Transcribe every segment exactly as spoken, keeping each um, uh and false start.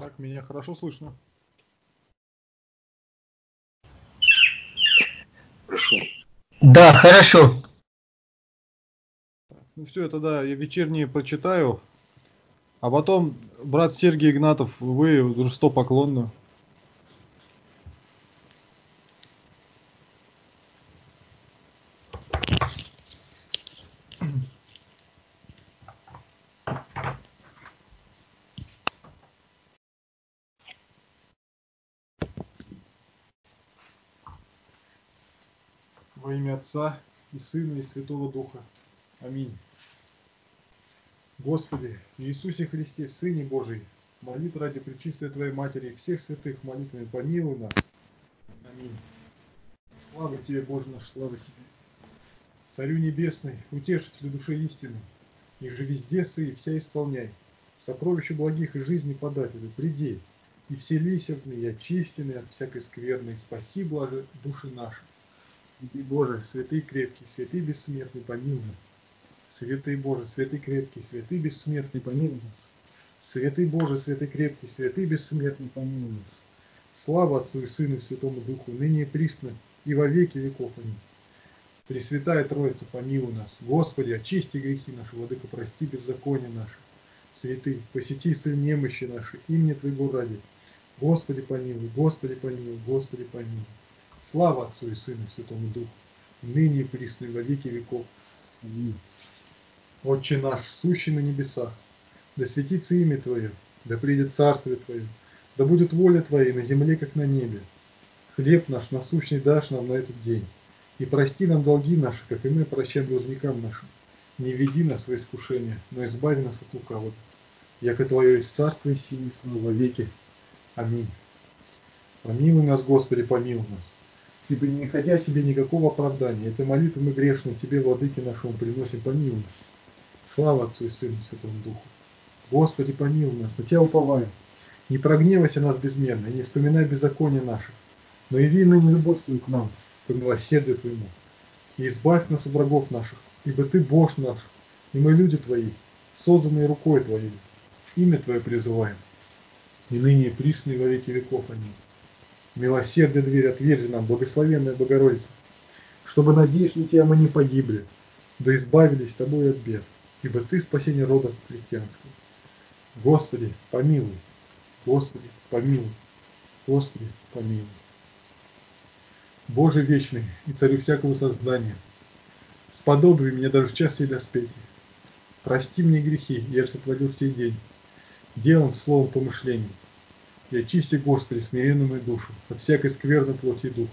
Так, меня хорошо слышно. Хорошо. Да, хорошо. Ну все, тогда я вечернее почитаю. А потом, брат Сергей Игнатов, вы уже сто поклонно. Во имя Отца и Сына и Святого Духа. Аминь. Господи, Иисусе Христе, Сыне Божий, молитв ради пречистой Твоей Матери и всех святых молитвами помилуй нас. Аминь. Слава Тебе, Боже наш, слава Тебе. Царю Небесный, утешителю души истины, и же везде сы и вся исполняй. Сокровищу благих и жизни подателю приди, и вселися в ны, и очистины от всякой скверны, и спаси, блаже, души наши. Святый Боже, святый крепкий, святый бессмертный, помилуй нас. Святый Боже, святый крепкий, святый бессмертный, помилуй нас. Святый Боже, святый крепкий, святый бессмертный, помилуй нас. Слава Отцу и Сыну и Святому Духу, ныне и присно, и во веки веков аминь. Пресвятая Троица, помилуй нас. Господи, очисти грехи наши, Владыка, прости беззакония наши. Святый, посети сы немощи наши, имя Твоего ради. Господи, помилуй, Господи, помилуй, Господи, помилуй. Слава Отцу и Сыну и Святому Духу, ныне и присно, и во веки веков аминь. Отче наш, сущий на небесах, да святится имя Твое, да придет Царствие Твое, да будет воля Твоя на земле, как на небе. Хлеб наш насущный дашь нам на этот день, и прости нам долги наши, как и мы прощаем должникам нашим. Не веди нас во искушение, но избави нас от лукавого. Яко Твое есть Царство и сила и слава во веки. Аминь. Помилуй нас, Господи, помилуй нас. Ибо не находя себе никакого оправдания, этой молитвы мы грешны Тебе, Владыке нашему, приносим, помилуй нас. Слава Отцу и Сыну и Святому Духу. Господи, помилуй нас, на Тебя уповаем. Не прогневайся нас безмерно, и не вспоминай беззакония наших, но яви ныне любовь свою к нам, по милосердию Твоему. И избавь нас от врагов наших, ибо Ты Бог наш, и мы люди Твои, созданные рукой Твоей. Имя Твое призываем, и ныне и присно, и во веки веков аминь. Милосердие дверь, отверзи нам, благословенная Богородица, чтобы, надеясь на Тебя, мы не погибли, да избавились Тобой от бед, ибо Ты спасение рода христианского. Господи, помилуй, Господи, помилуй, Господи, помилуй. Боже вечный и Царю всякого создания, сподобуй меня даже в час сей доспети. Прости мне грехи, я сотворил сей день, делом, словом, помышлением. И очисти, Господи, смиренную мою душу от всякой скверной плоти и духа.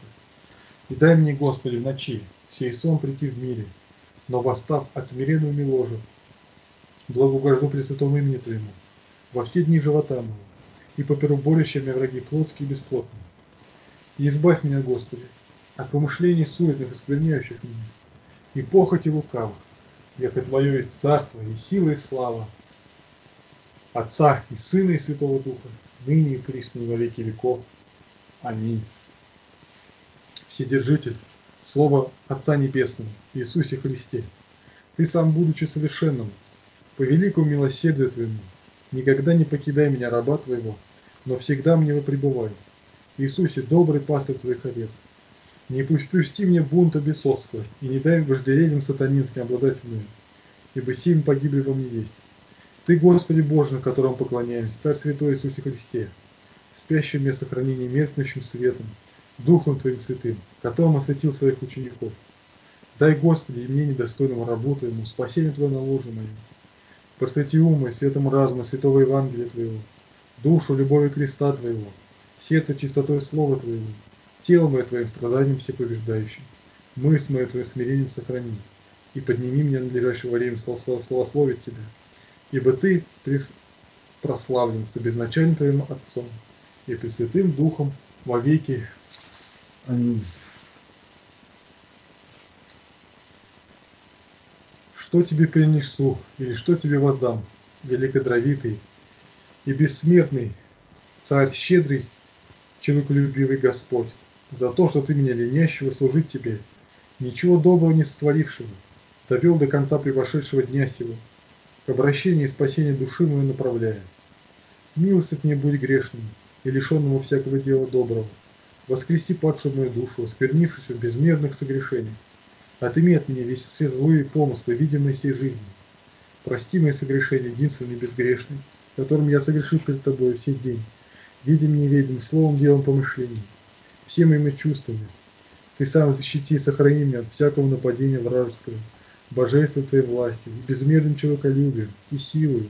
И дай мне, Господи, в ночи сей сон прийти в мире, но восстав от смиренного ми ложа, благоугожу пресвятому имени Твоему во все дни живота моего, и поперу борющие меня враги плотские и бесплотные. И избавь меня, Господи, от помышлений суетных, оскверняющих меня, и похоти лукавых, яко Твое есть Царство и сила и слава Отца и Сына и Святого Духа, ныне и присно, во веки веков. Аминь. Вседержитель, Слово Отца Небесного, Иисусе Христе, Ты сам, будучи совершенным, по великому милосердию Твоему, никогда не покидай меня, раба Твоего, но всегда мне во пребывай. Иисусе, добрый пастырь Твоих овец, не пусти мне бунта бесовского, и не дай вожделениям сатанинским обладать мною, ибо семь погибли во мне есть. Ты, Господи Боже, на котором поклоняемся, Царь Святой Иисусе Христе, спящим мне сохранение меркнущим светом, Духом Твоим святым, которым осветил своих учеников. Дай, Господи, и мне, недостойному рабу Твоему, спасение Твое на ложе мою. Просвети ум мой светом разума святого Евангелия Твоего, душу любовью креста Твоего, сердце чистотой слова Твоего, тело мое Твоим страданием всепобеждающим, мысль мою Твоим смирением сохрани, и подними меня на ближайшее время славословить Тебя. Ибо Ты прославлен с безначальным Твоим Отцом и Пресвятым Духом во веки. Аминь. Что Тебе принесу, или что Тебе воздам, великодровитый и бессмертный, Царь щедрый, человеколюбивый Господь, за то, что Ты меня, ленящего, служить Тебе, ничего доброго не сотворившего, довел до конца превошедшего дня сего, к обращению и спасению души мою направляя. Милостив мне будь грешным и лишенному всякого дела доброго. Воскрести падшую мою душу, осквернившуюся в безмерных согрешениях. Отыми от меня весь свет злые помыслы, видимые всей жизни. Прости мои согрешения, единственный безгрешный, которым я согрешил перед тобой все день. Видим, неведим, словом, делом, помышлением, всем моими чувствами. Ты сам защити и сохрани меня от всякого нападения вражеского, божества твоей власти, безмерным человеколюбием и силою.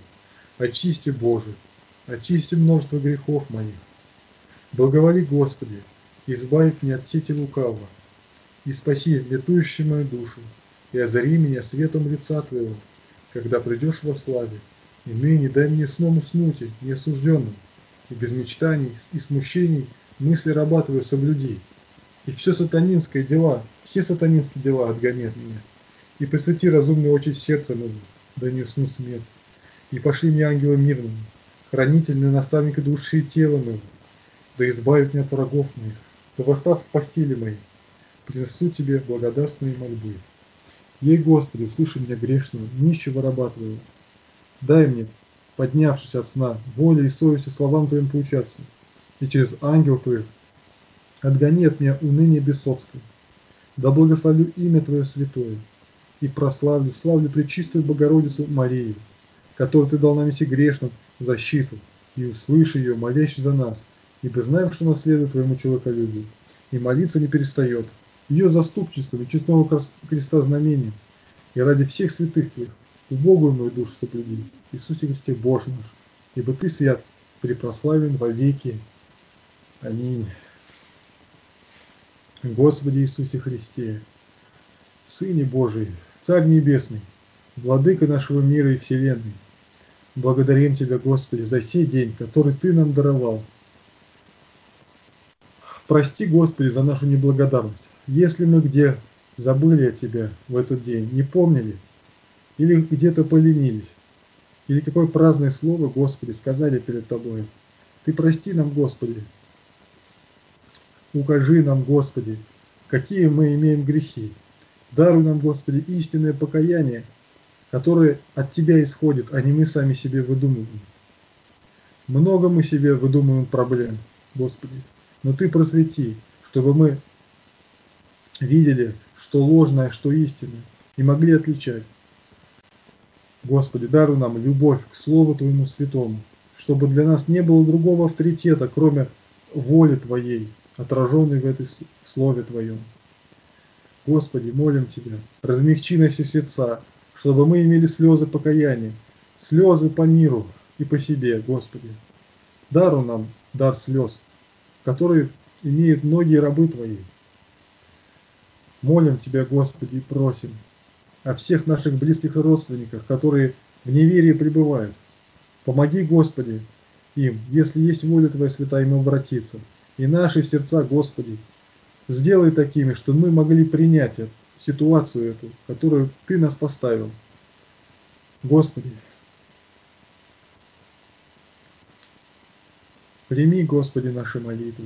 Очисти, Боже, очисти множество грехов моих. Благоволи, Господи, избавь меня от сети лукавого, и спаси летующую мою душу, и озари меня светом лица твоего, когда придешь во славе, и ныне дай мне сном уснуть, неосужденным, и без мечтаний и смущений мысли раба твоего соблюди, и все сатанинские дела, все сатанинские дела отгони от меня, и пресвети разумные очи сердца моего, да не усну смерть, и пошли мне ангела мирного, хранительный наставник души и тела моего, да избавит меня от врагов моих, да восстав с постели моей, принесу тебе благодарственные мольбы. Ей, Господи, услыши меня грешного, нищего раба твоего. Дай мне, поднявшись от сна, волей и совестью словам твоим поучаться, и через ангел твоих отгони от меня уныние бесовское. Да благословлю имя твое святое, и прославлю, славлю пречистую Богородицу Марию, которую ты дал нам и грешным защиту, и услыши ее, молящий за нас, ибо знаем, что наследует твоему человеколюбию, и молиться не перестает. Ее заступничеством и честного креста знамением, и ради всех святых твоих, убогую мою душу соблюди, Иисусе Христе Боже наш, ибо ты свят, препрославен во веки. Аминь. Господи Иисусе Христе, Сыне Божий, Царь Небесный, Владыка нашего мира и вселенной, благодарим Тебя, Господи, за сей день, который Ты нам даровал. Прости, Господи, за нашу неблагодарность, если мы где забыли о Тебе в этот день, не помнили, или где-то поленились, или какое праздное слово, Господи, сказали перед Тобой. Ты прости нам, Господи, укажи нам, Господи, какие мы имеем грехи. Даруй нам, Господи, истинное покаяние, которое от Тебя исходит, а не мы сами себе выдумываем. Много мы себе выдумываем проблем, Господи. Но Ты просвети, чтобы мы видели, что ложное, что истинное, и могли отличать. Господи, даруй нам любовь к Слову Твоему Святому, чтобы для нас не было другого авторитета, кроме воли Твоей, отраженной в этой в Слове Твоем. Господи, молим Тебя, размягчи наши сердца, чтобы мы имели слезы покаяния, слезы по миру и по себе, Господи. Даруй нам дар слез, которые имеют многие рабы Твои. Молим Тебя, Господи, и просим о всех наших близких и родственниках, которые в неверии пребывают. Помоги, Господи, им, если есть воля Твоя святая, им обратиться. И наши сердца, Господи, сделай такими, что мы могли принять ситуацию эту, которую Ты нас поставил. Господи, прими, Господи, наши молитвы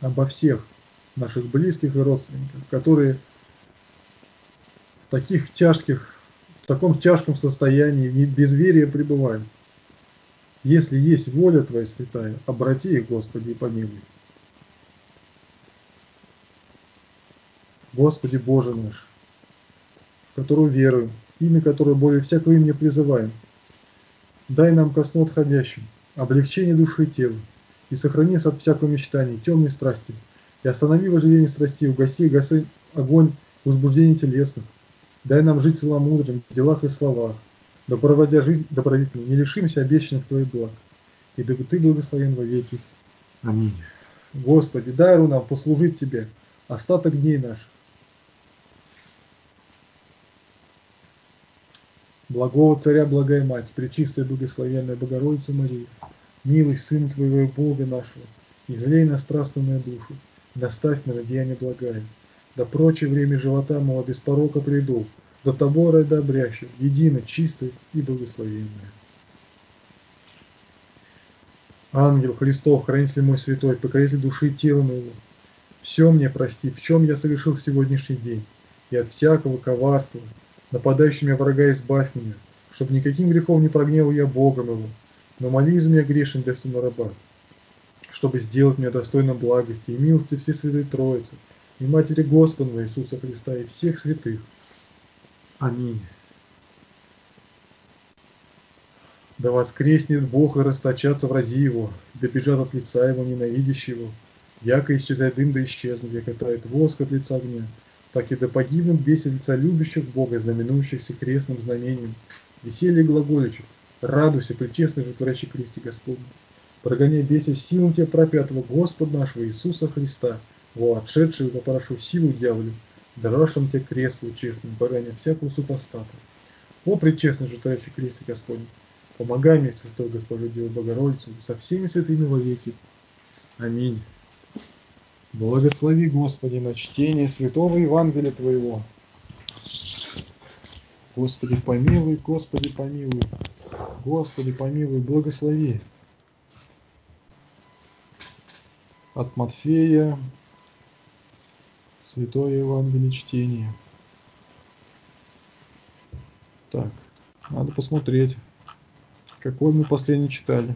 обо всех наших близких и родственников, которые в таких тяжких, в таком тяжком состоянии безверия пребывают. Если есть воля Твоя святая, обрати их, Господи, и помилуй. Господи Боже наш, в которую веруем, имя которое более всякого имени призываем, дай нам ко сну отходящим, облегчение души и тела, и сохрани от всякого мечтания, темной страсти, и останови вожделение страсти, угаси гаси огонь возбуждений телесных. Дай нам жить целомудрым в делах и словах, да проводя жизнь добродетельную, не лишимся обещанных Твоих благ, и да Ты благословен во веки. Аминь. Господи, даруй нам послужить Тебе остаток дней наших. Благого Царя, благая Мать, пречистая благословенная Богородица Мария, милый Сын Твоего Бога нашего, излей на страстную мою душу, наставь меня на деяние благая, да прочее время живота моего без порока приду, до того райда обрящу, едино, чистой и благословенной. Ангел Христов, хранитель мой святой, покоритель души и тела моего, все мне прости, в чем я совершил в сегодняшний день, и от всякого коварства, нападающими врага избавь меня, чтобы никаким грехом не прогневал я Бога моего, но моли из меня грешен для сына раба, чтобы сделать меня достойным благости и милости всей Святой Троицы, и Матери Господа Иисуса Христа, и всех святых. Аминь. Да воскреснет Бог и расточатся врази его, да бежат от лица его ненавидящего, яко исчезает дым, да исчезнут, яко тает воск от лица огня, так и да погибнут весь лица любящих Бога, знаменующихся крестным знамением, веселье глаголичек, радуйся, причестный животворящий крести Господне, прогоняй беси силу тебя пропятого Господа нашего Иисуса Христа, во отшедшую попрошу силу дьяволю, дарашам тебе креслу честным, прогоняй всякого супостата. О, причестный животворящий крести Господне, помогай мне, сестой Господу Деву Богородицу, со всеми святыми во веки. Аминь. Благослови, Господи, на чтение святого Евангелия Твоего. Господи, помилуй, Господи, помилуй, Господи, помилуй, благослови. От Матфея, святое Евангелие чтение. Так, надо посмотреть, какой мы последний читали.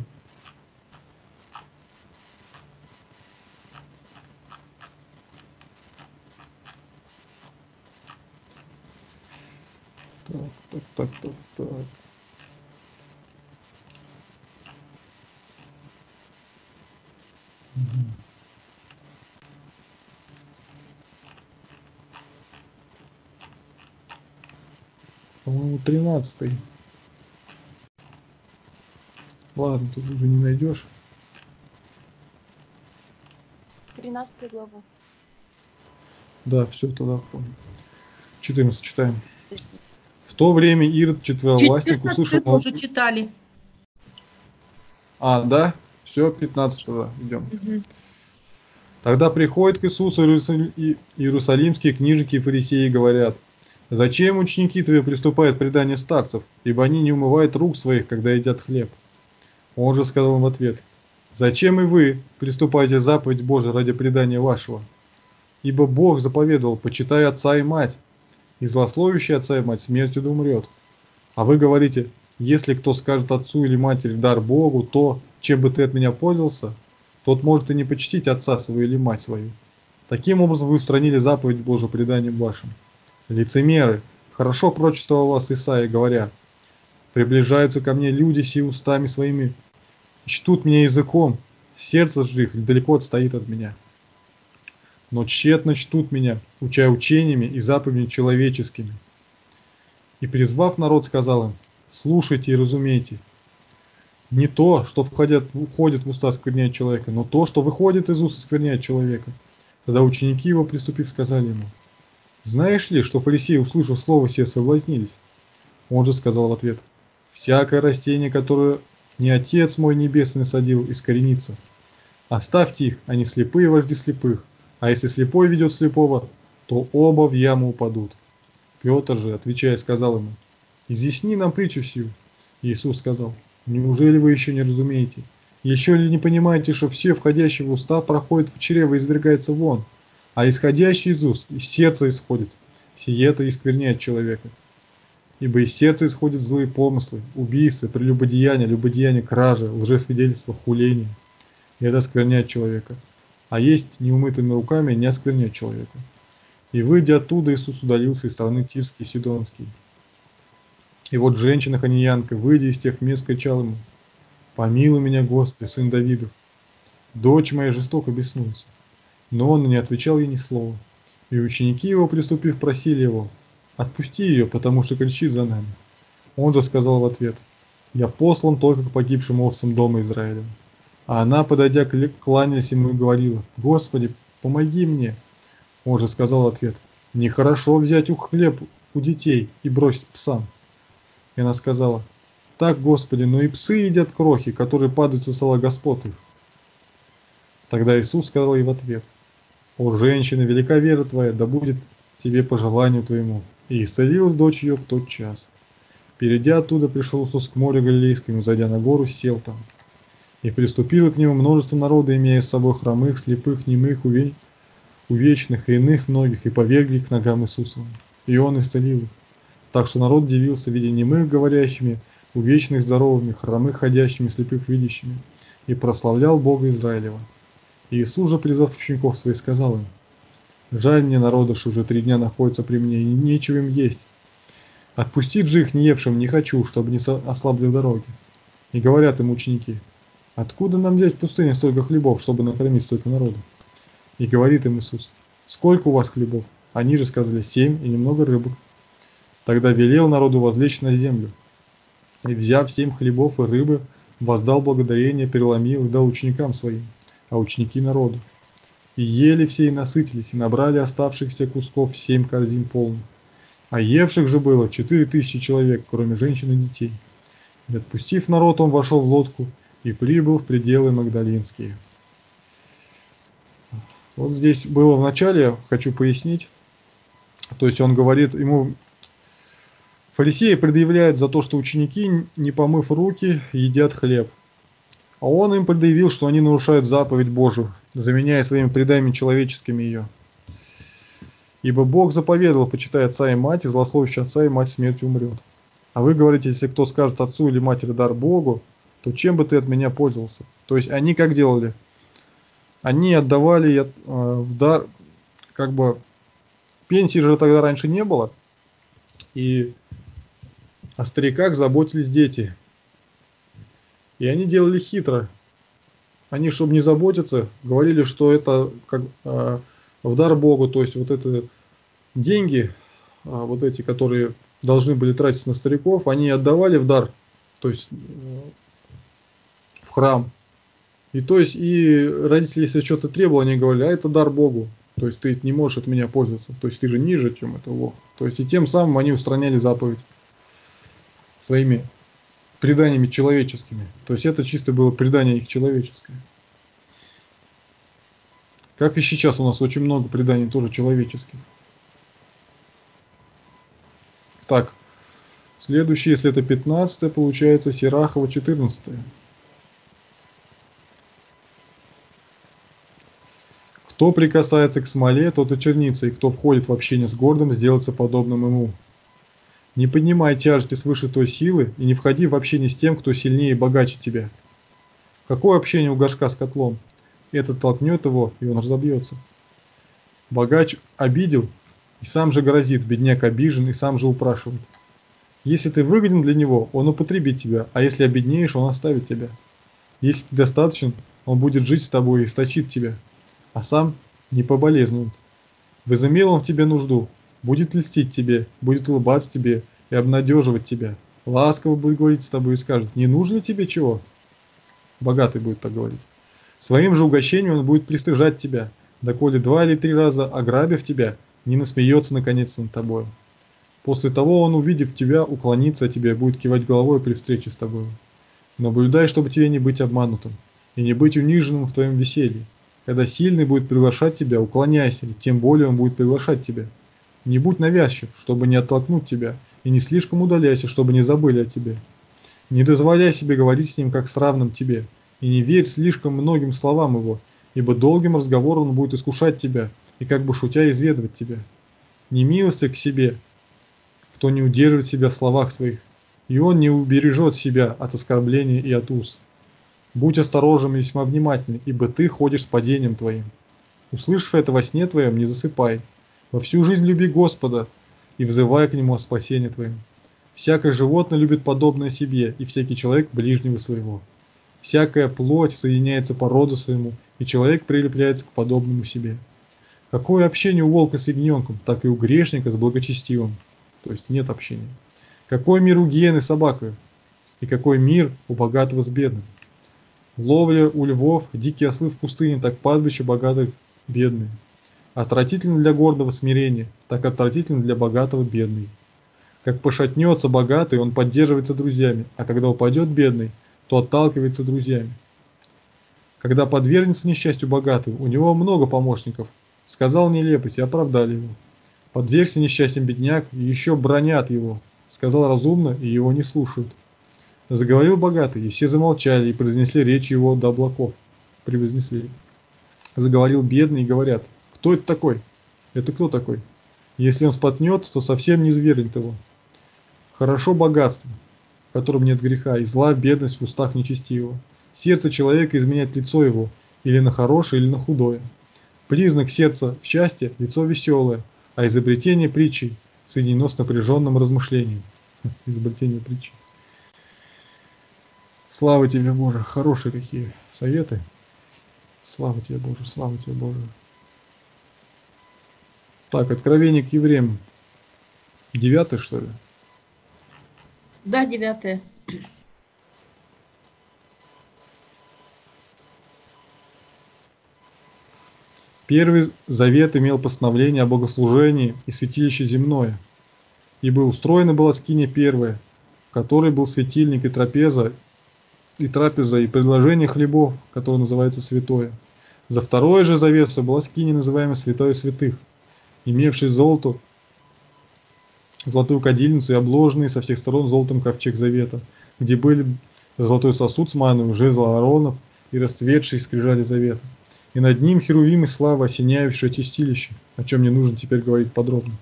Так, так, так, так, так. Угу. По-моему, тринадцатый. Ладно, тут уже не найдешь. тринадцатую главу. Да, все, тогда помню. четырнадцать читаем. В то время Ирод четверовластник услышал... уже читали. А, да? Все, пятнадцать тогда идем. Угу. Тогда приходят к Иисусу иерусалимские книжники и фарисеи и говорят: «Зачем ученики твои приступают предание старцев, ибо они не умывают рук своих, когда едят хлеб?» Он же сказал им в ответ: «Зачем и вы приступаете заповедь Божия ради предания вашего? Ибо Бог заповедовал: почитай отца и мать, и злословящий отца и мать смертью да умрет. А вы говорите: если кто скажет отцу или матери: дар Богу, то, чем бы ты от меня пользовался, тот может и не почтить отца своего или мать свою. Таким образом вы устранили заповедь Божию преданием вашим. Лицемеры, хорошо пророчествовал вас Исаия, говоря: приближаются ко мне люди сии устами своими, чтут меня языком, сердце же их далеко отстоит от меня. Но тщетно чтут меня, уча учениями и заповедями человеческими». И призвав народ, сказал им: «Слушайте и разумейте, не то, что входит, входит в уста, скверняет человека, но то, что выходит из уст, скверняет человека». Тогда ученики его, приступив, сказали ему: «Знаешь ли, что фарисеи, услышав слово сие, соблазнились?» Он же сказал в ответ: «Всякое растение, которое не Отец мой Небесный садил, искоренится. Оставьте их, они слепые вожди слепых. А если слепой ведет слепого, то оба в яму упадут». Петр же, отвечая, сказал ему: «Изъясни нам притчу сию». Иисус сказал: «Неужели вы еще не разумеете? Еще ли не понимаете, что все входящие в уста проходит в чрево и извергается вон, а исходящий из уст из сердца исходит, сие-то и скверняет человека? Ибо из сердца исходят злые помыслы, убийства, прелюбодеяния, любодеяния, кражи, лжесвидетельства, хуления. И это скверняет человека. А есть неумытыми руками не оскверняет человека». И выйдя оттуда, Иисус удалился из страны Тирской и Сидонской. И вот женщина-ханиянка, выйдя из тех мест, кричала ему: «Помилуй меня, Господи, сын Давидов, дочь моя жестоко беснуется». Но он не отвечал ей ни слова. И ученики его, приступив, просили его: «Отпусти ее, потому что кричит за нами». Он же сказал в ответ: «Я послан только к погибшим овцам дома Израиля». А она, подойдя, кланялась ему и говорила: «Господи, помоги мне». Он же сказал в ответ: «Нехорошо взять у хлеб у детей и бросить псам». И она сказала: «Так, Господи, но и псы едят крохи, которые падают со стола господ их». Тогда Иисус сказал ей в ответ: «О, женщина, велика вера твоя, да будет тебе по желанию твоему». И исцелилась дочь ее в тот час. Перейдя оттуда, пришел Иисус к морю Галилейскому, зайдя на гору, сел там. И приступило к нему множество народа, имея с собой хромых, слепых, немых, уве... увечных и иных многих, и повергли их к ногам Иисусовым. И он исцелил их. Так что народ дивился, видя немых говорящими, увечных здоровыми, хромых ходящими, слепых видящими, и прославлял Бога Израилева. И Иисус же, призвав учеников своих, сказал им: «Жаль мне народа, что уже три дня находится при мне, и нечего им есть. Отпустить же их неевшим не хочу, чтобы не ослабли в дороге». И говорят им ученики: «Откуда нам взять в пустыне столько хлебов, чтобы накормить столько народу?» И говорит им Иисус: «Сколько у вас хлебов?» Они же сказали: «Семь и немного рыбок». Тогда велел народу возлечь на землю. И, взяв семь хлебов и рыбы, воздал благодарение, переломил и дал ученикам своим, а ученики народу. И ели все и насытились, и набрали оставшихся кусков семь корзин полных. А евших же было четыре тысячи человек, кроме женщин и детей. И, отпустив народ, он вошел в лодку и прибыл в пределы Магдалинские. Вот здесь было в начале, хочу пояснить. То есть он говорит, ему фарисеи предъявляют за то, что ученики, не помыв руки, едят хлеб. А он им предъявил, что они нарушают заповедь Божию, заменяя своими преданиями человеческими ее. Ибо Бог заповедал: почитай отца и мать, и злословящий отца и мать смертью умрет. А вы говорите: если кто скажет отцу или матери дар Богу, то чем бы ты от меня пользовался? То есть они как делали? Они отдавали э, в дар, как бы, пенсии же тогда раньше не было, и о стариках заботились дети. И они делали хитро. Они, чтобы не заботиться, говорили, что это как, э, в дар Богу, то есть вот эти деньги, э, вот эти, которые должны были тратиться на стариков, они отдавали в дар, то есть э, в храм. И то есть и родители, если что-то требовали, они говорили: а это дар Богу, то есть ты не можешь от меня пользоваться, то есть ты же ниже, чем это Бог. То есть и тем самым они устраняли заповедь своими преданиями человеческими. То есть это чисто было предание их человеческое. Как и сейчас у нас очень много преданий тоже человеческих. Так, следующее, если это пятнадцатое, получается Сирахова четырнадцатое. Кто прикасается к смоле, тот очернится, и кто входит в общение с гордым, сделается подобным ему. Не поднимай тяжести свыше той силы, и не входи в общение с тем, кто сильнее и богаче тебя. Какое общение у горшка с котлом? Этот толкнет его, и он разобьется. Богач обидел, и сам же грозит, бедняк обижен, и сам же упрашивает. Если ты выгоден для него, он употребит тебя, а если обеднеешь, он оставит тебя. Если ты достаточен, он будет жить с тобой и источит тебя, а сам не поболезнует. Возымел он в тебе нужду, будет льстить тебе, будет улыбаться тебе и обнадеживать тебя. Ласково будет говорить с тобой и скажет: не нужно тебе чего? Богатый будет так говорить. Своим же угощением он будет пристыжать тебя, доколе два или три раза, ограбив тебя, не насмеется наконец над тобой. После того он, увидев тебя, уклонится от тебя и будет кивать головой при встрече с тобой. Наблюдай, чтобы тебе не быть обманутым и не быть униженным в твоем веселье. Когда сильный будет приглашать тебя, уклоняйся, и тем более он будет приглашать тебя. Не будь навязчив, чтобы не оттолкнуть тебя, и не слишком удаляйся, чтобы не забыли о тебе. Не дозволяй себе говорить с ним, как с равным тебе, и не верь слишком многим словам его, ибо долгим разговором он будет искушать тебя, и как бы шутя изведывать тебя. Не милости к себе, кто не удерживает себя в словах своих, и он не убережет себя от оскорбления и от уз. Будь осторожен и весьма внимательный, ибо ты ходишь с падением твоим. Услышав это во сне твоем, не засыпай. Во всю жизнь люби Господа и взывай к Нему о спасении твоем. Всякое животное любит подобное себе, и всякий человек ближнего своего. Всякая плоть соединяется по роду своему, и человек прилепляется к подобному себе. Какое общение у волка с ягненком, так и у грешника с благочестивым. То есть нет общения. Какой мир у гиены с собакой, и какой мир у богатого с бедным. Ловля у львов, дикие ослы в пустыне, так пастбище богатых бедные. Отвратительно для гордого смирение, так отвратительно для богатого бедный. Как пошатнется богатый, он поддерживается друзьями, а когда упадет бедный, то отталкивается друзьями. Когда подвергнется несчастью богатый, у него много помощников. Сказал нелепость, и оправдали его. Подвергся несчастьем бедняк, и еще бронят его. Сказал разумно, и его не слушают. Заговорил богатый, и все замолчали, и произнесли речь его до облаков. Превознесли. Заговорил бедный, и говорят: кто это такой? Это кто такой? Если он спотнет, то совсем не зверь того. Хорошо богатство, в котором нет греха, и зла, бедность в устах нечестивого. Сердце человека изменяет лицо его, или на хорошее, или на худое. Признак сердца в части – лицо веселое, а изобретение притчи соединено с напряженным размышлением. Изобретение притчи. Слава тебе, Боже, хорошие какие советы. Слава тебе, Боже, слава тебе, Боже. Так, Откровение к Евреям. Девятое, что ли? Да, девятое. Первый завет имел постановление о богослужении и святилище земное, ибо устроена была скиния первая, в которой был светильник и трапеза, и трапеза, и предложение хлебов, которое называется святое. За второе же завесу была скиния, называемая святое святых, имевшая золото, золотую кадильницу и обложенный со всех сторон золотом ковчег завета, где были золотой сосуд с маной, жезл Ааронов и расцветшие скрижали завета. И над ним херувимы славы, осеняющие чистилище, о чем мне нужно теперь говорить подробно.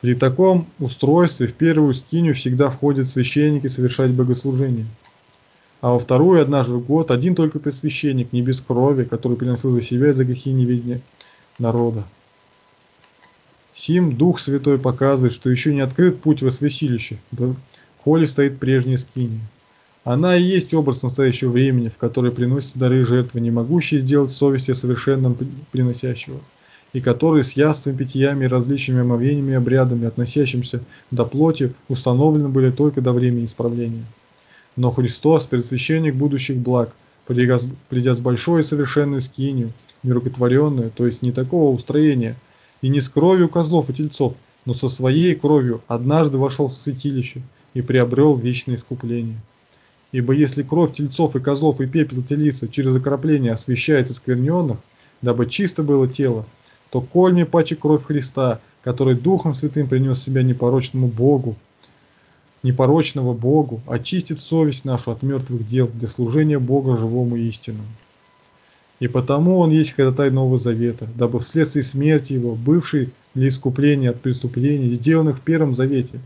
При таком устройстве в первую скинию всегда входят священники совершать богослужение, а во вторую однажды в год один только пресвященник, не без крови, который приносил за себя и за грехи невидения народа. Сим Дух Святой показывает, что еще не открыт путь во святилище, да, коли стоит прежняя скиния. Она и есть образ настоящего времени, в который приносятся дары жертвы, не могущие сделать совести совершенным приносящего, и которые с ясными питьями, различными омовениями и обрядами, относящимся до плоти, установлены были только до времени исправления. Но Христос, предсвященник будущих благ, придя с большой и совершенной скинию, нерукотворенную, то есть не такого устроения, и не с кровью козлов и тельцов, но со своей кровью однажды вошел в святилище и приобрел вечное искупление. Ибо если кровь тельцов и козлов и пепел телица через окропление освещает оскверненных, дабы чисто было тело, то коль не паче кровь Христа, который Духом Святым принес себя непорочному Богу, непорочного Богу, очистит совесть нашу от мертвых дел для служения Бога живому и истинному. И потому Он есть ходатай Нового Завета, дабы вследствие смерти Его, бывший для искупления от преступлений, сделанных в Первом Завете,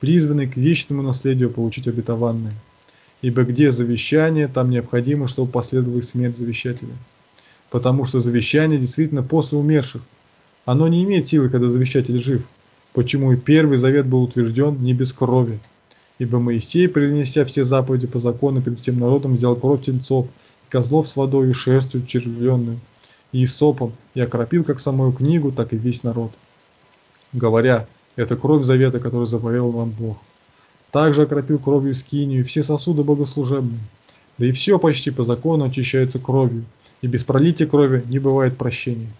призванный к вечному наследию получить обетованное. Ибо где завещание, там необходимо, чтобы последовала смерть завещателя. Потому что завещание действительно после умерших. Оно не имеет силы, когда завещатель жив. Почему и первый завет был утвержден не без крови. Ибо Моисей, принеся все заповеди по закону перед всем народом, взял кровь тельцов, козлов с водой и шерстью червленную, и сопом, и окропил как самую книгу, так и весь народ. Говоря, это кровь завета, которую заповедал вам Бог. Также окропил кровью скинию, все сосуды богослужебные. Да и все почти по закону очищается кровью, и без пролития крови не бывает прощения.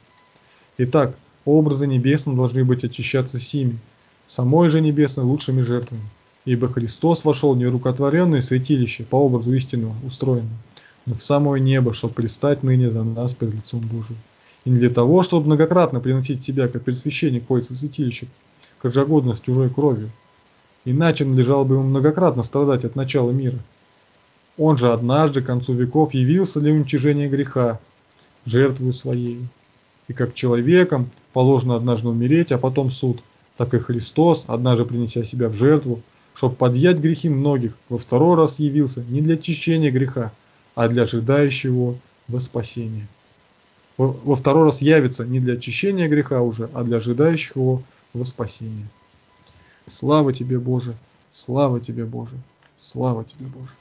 Итак, образы небесные должны быть очищаться сими, самой же небесной лучшими жертвами, ибо Христос вошел в нерукотворенное святилище, по образу истинного устроенное, но в самое небо, чтобы предстать ныне за нас перед лицом Божиим. И не для того, чтобы многократно приносить себя, как предсвященник ходится в святилище, каждогодно с чужой кровью, иначе надлежало бы ему многократно страдать от начала мира. Он же однажды, к концу веков, явился для уничижения греха, жертвою своей. И как человеком положено однажды умереть, а потом суд, так и Христос, однажды принеся себя в жертву, чтобы подъять грехи многих, во второй раз явился не для очищения греха, а для ожидающего во спасение. Во, во второй раз явится не для очищения греха уже, а для ожидающих его во спасение. Слава тебе, Боже! Слава тебе, Боже! Слава тебе, Боже!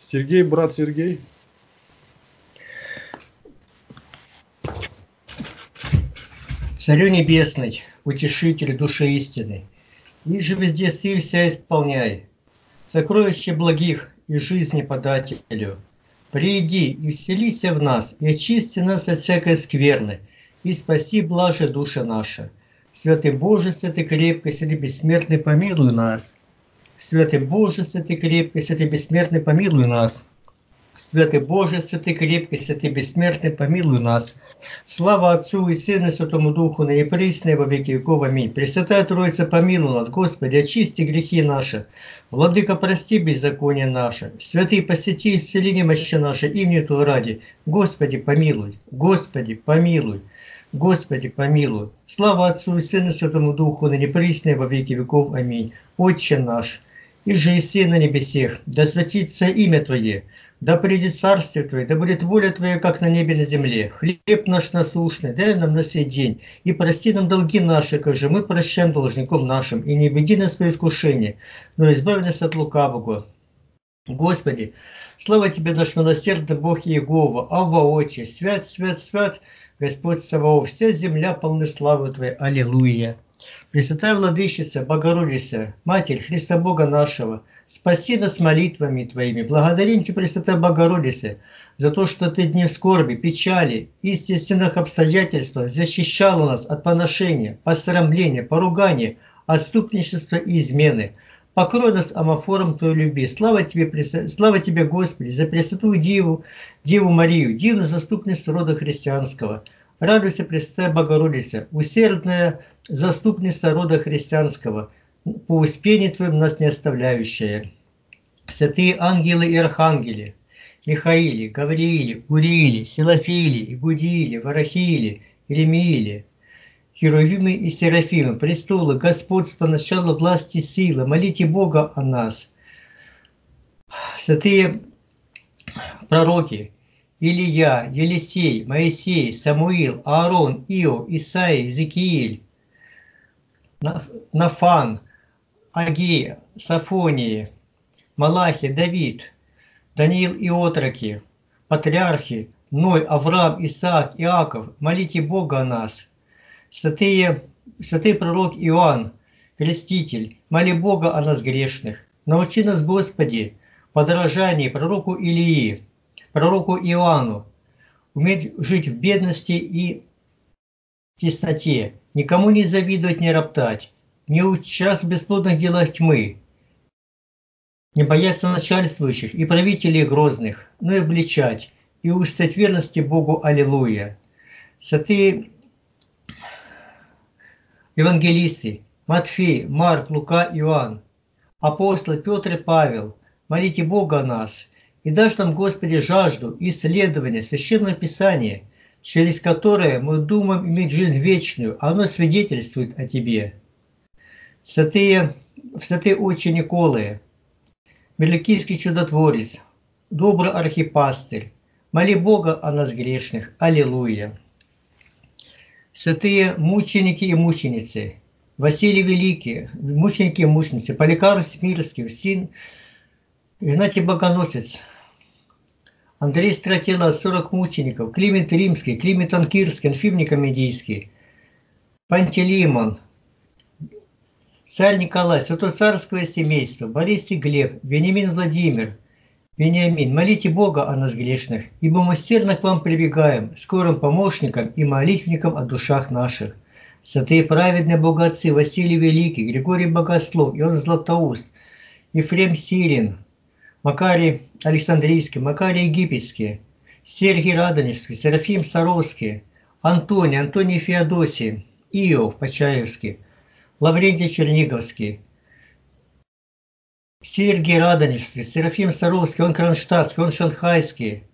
Сергей, брат Сергей. Царю небесный, утешитель души истины, и же везде силь вся исполняй, сокровище благих и жизни подателю. Приди и вселися в нас, и очисти нас от всякой скверны, и спаси блаже душа наша. Святый Боже, святый крепкий, святый бессмертный, помилуй нас. Святый Боже, святый крепкий, святый бессмертный, помилуй нас. Святый Боже, святый крепкий, святый бессмертный, помилуй нас. Слава Отцу и Сыну и Святому Духу, ныне присно и во веки веков. Аминь. Пресвятая Троица, помилуй нас, Господи, очисти грехи наши. Владыка, прости беззаконие наше. Святый, посети исцели немощи наши, имени Твоего ради. Господи, помилуй, Господи, помилуй. Господи, помилуй. Слава Отцу и Сыну, Святому Духу, ныне присно и во веки веков. Аминь. Отче наш, иже еси на небесех, да святится имя Твое, да придет Царствие Твое, да будет воля Твоя, как на небе, на земле. Хлеб наш насущный дай нам на сей день, и прости нам долги наши, как же мы прощаем должником нашим, и не введи нас в свое искушение, но избави нас от лукавого. Господи, слава Тебе, наш милосердный Бог Иегова, Авва Отче, свят, свят, свят, Господь Саваоф, вся земля полны славы Твоей. Аллилуйя. Пресвятая Владычица, Богородица, Матерь Христа Бога нашего, спаси нас молитвами Твоими. Благодарим Тебя, Пресвятая Богородица, за то, что Ты дни в скорби, печали, естественных обстоятельствах защищала нас от поношения, посрамления, поругания, отступничества и измены. Покрой нас амофором Твоей любви. Слава Тебе, слава Тебе, Господи, за Пресвятую Деву, Деву Марию, дивно заступницу рода христианского. Радуйся, Пресвятая Богородица, усердная заступница рода христианского, по успению Твоим нас не оставляющая. Святые ангелы и архангели, Михаиле, Гаврииле, Урииле, Силафииле, Игудииле, Варахииле, Иеремииле, Херувимы и Серафимы, престолы, господство, начало власти, сила, молите Бога о нас. Святые пророки, Илия, Елисей, Моисей, Самуил, Аарон, Ио, Исаия, Иезекииль, Нафан, Агия, Сафония, Малахия, Давид, Даниил и отроки, патриархи, Ной, Авраам, Исаак, Иаков, молите Бога о нас. Святые, святый пророк Иоанн, Креститель, моли Бога о нас грешных. Научи нас, Господи, подражание пророку Илии, пророку Иоанну, уметь жить в бедности и тесноте, никому не завидовать, не роптать, не участвовать в бесплодных делах тьмы, не бояться начальствующих и правителей грозных, но и обличать, и устоять верности Богу. Аллилуйя. Святые евангелисты Матфей, Марк, Лука, Иоанн, апостолы Петр и Павел, молите Бога о нас, и дашь нам, Господи, жажду исследования Священного Писания, через которое мы думаем иметь жизнь вечную, оно свидетельствует о Тебе. Святые, святые отче Николая, Меликийский чудотворец, добрый архипастырь, моли Бога о нас грешных. Аллилуйя. Святые мученики и мученицы, Василий Великий, мученики и мученицы, Поликарп Смирский, Син, Игнатий Богоносец, Андрей Стратила, сорок мучеников, Климент Римский, Климент Анкирский, Анфим Никомедийский, Пантелеймон, царь Николай, Святое Царское семейство, Борис и Глеб, Вениамин Владимир, Вениамин, молите Бога о нас грешных, ибо мы усердно к вам прибегаем, скорым помощником и молитвником о душах наших. Святые праведные богатцы Василий Великий, Григорий Богослов, Иоанн Златоуст, Ефрем Сирин, Макарий Александрийский, Макарий Египетский, Сергий Радонежский, Серафим Саровский, Антоний, Антоний Феодосий, Иов Почаевский, Лаврентий Черниговский, Сергий Радонежский, Серафим Саровский, он Кронштадтский, он Шанхайский,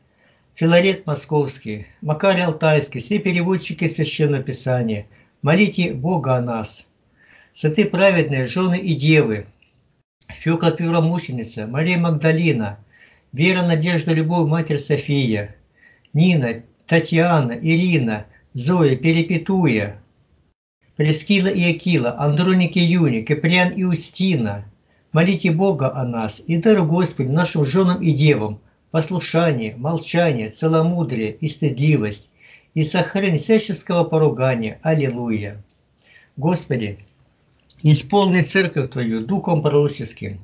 Филарет Московский, Макарий Алтайский, все переводчики Священного Писания, молите Бога о нас. Святые праведные жены и девы, Фёкла Первомученица, Мария Магдалина, Вера, Надежда, Любовь, Матерь София, Нина, Татьяна, Ирина, Зоя, Перепетуя, Прескила и Акила, Андроник и Юни, Киприан и Устина, молите Бога о нас, и даруй, Господи, нашим женам и девам послушание, молчание, целомудрие и стыдливость, и сохрани всяческого поругания. Аллилуйя. Господи, исполни Церковь Твою Духом Пророческим,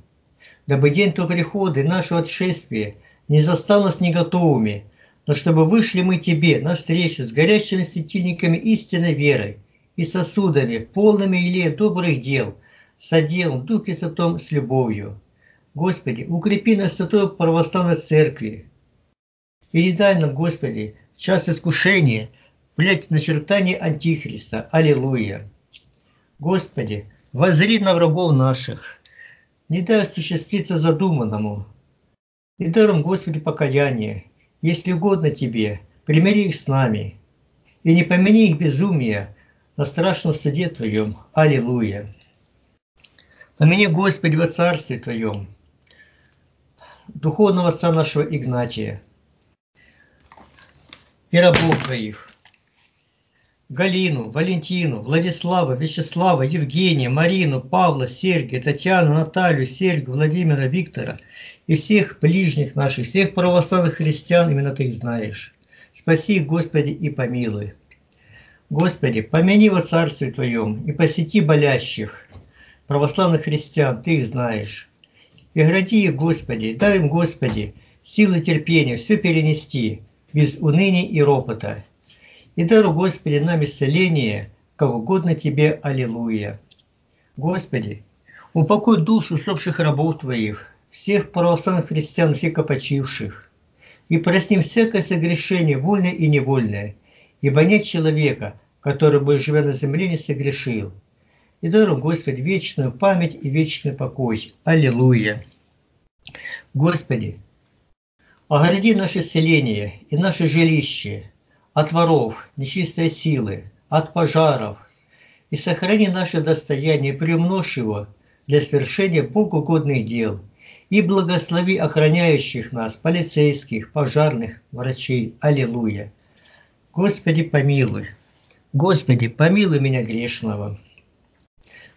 дабы день Твоего прихода и наше отшествие не застал нас неготовыми, но чтобы вышли мы Тебе навстречу с горящими светильниками истинной веры и сосудами, полными елея добрых дел, с оделом в Духе Святом с любовью. Господи, укрепи нас в Святой Православной Церкви. И не дай нам, Господи, в час искушения принять начертание Антихриста. Аллилуйя. Господи, воззри на врагов наших, не дай осуществиться задуманному. И даром, Господи, покаяние, если угодно Тебе, примири их с нами. и не помяни их безумие на страшном суде Твоем. Аллилуйя! Помяни, Господи, во Царстве Твоем духовного отца нашего Игнатия и рабов Твоих, Галину, Валентину, Владислава, Вячеслава, Евгения, Марину, Павла, Сергия, Татьяну, Наталью, Сергию, Владимира, Виктора и всех ближних наших, всех православных христиан, именно Ты их знаешь. Спаси их, Господи, и помилуй. Господи, помяни во Царстве Твоем и посети болящих православных христиан, Ты их знаешь. И гради их, Господи, дай им, Господи, силы терпения все перенести без уныния и ропота. И дару, Господи, нам исцеление, кого угодно Тебе, аллилуйя. Господи, упокой душу усопших рабов Твоих, всех православных христиан, века почивших, и прости им всякое согрешение, вольное и невольное, ибо нет человека, который бы, живя на земле, не согрешил. И дару, Господи, вечную память и вечный покой. Аллилуйя. Господи, огради наше селение и наше жилище от воров, нечистой силы, от пожаров, и сохрани наше достояние, приумножь его для свершения Богу угодных дел, и благослови охраняющих нас, полицейских, пожарных, врачей. Аллилуйя! Господи, помилуй! Господи, помилуй меня грешного!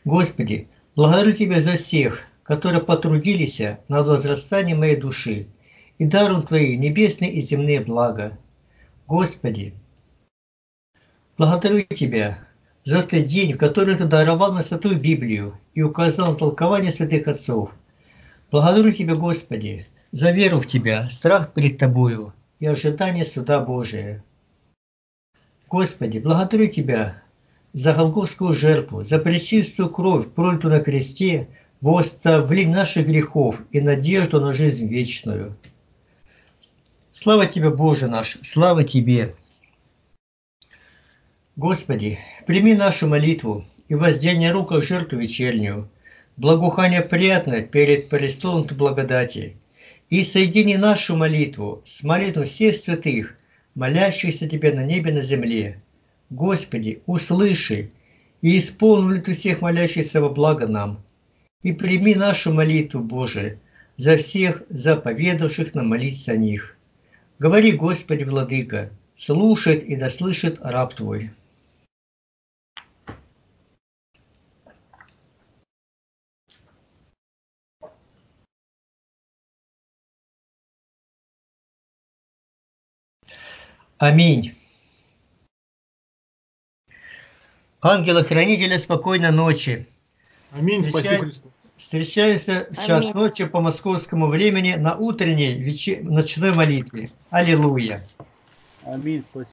Господи, благодарю Тебя за всех, которые потрудились над возрастанием моей души, и даром Твои небесные и земные блага. Господи, благодарю Тебя за этот день, в который Ты даровал на Святую Библию и указал на толкование святых отцов. Благодарю Тебя, Господи, за веру в Тебя, страх перед Тобою и ожидание суда Божия. Господи, благодарю Тебя за Голгофскую жертву, за пречистую кровь, пролитую на кресте, во оставление наших грехов и надежду на жизнь вечную. Слава Тебе, Боже наш, слава Тебе! Господи, прими нашу молитву и воздение рук к жертву вечернюю, благоухание приятное перед престолом благодати, и соедини нашу молитву с молитвой всех святых, молящихся Тебе на небе, на земле. Господи, услыши и исполни молитву всех молящихся во благо нам, и прими нашу молитву, Боже, за всех заповедавших нам молиться о них. Говори, Господи, Владыка, слушает и дослышит раб Твой. Аминь. Ангела-хранителя, спокойной ночи. Аминь, спасибо, Христос. Встречаемся в час ночи по московскому времени на утренней вечер... ночной молитве. Аллилуйя. Аминь. Спасибо.